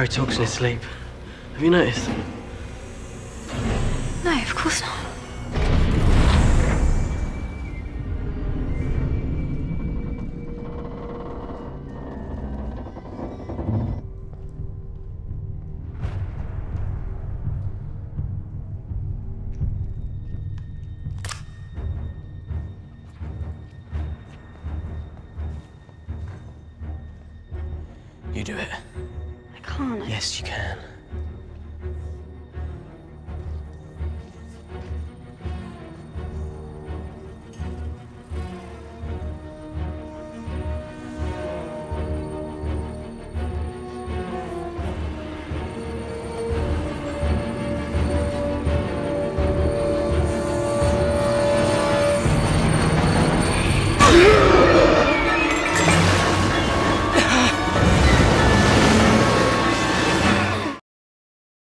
Harry talks in his sleep. Have you noticed? No, of course not. You do it. I can't. Yes, you can.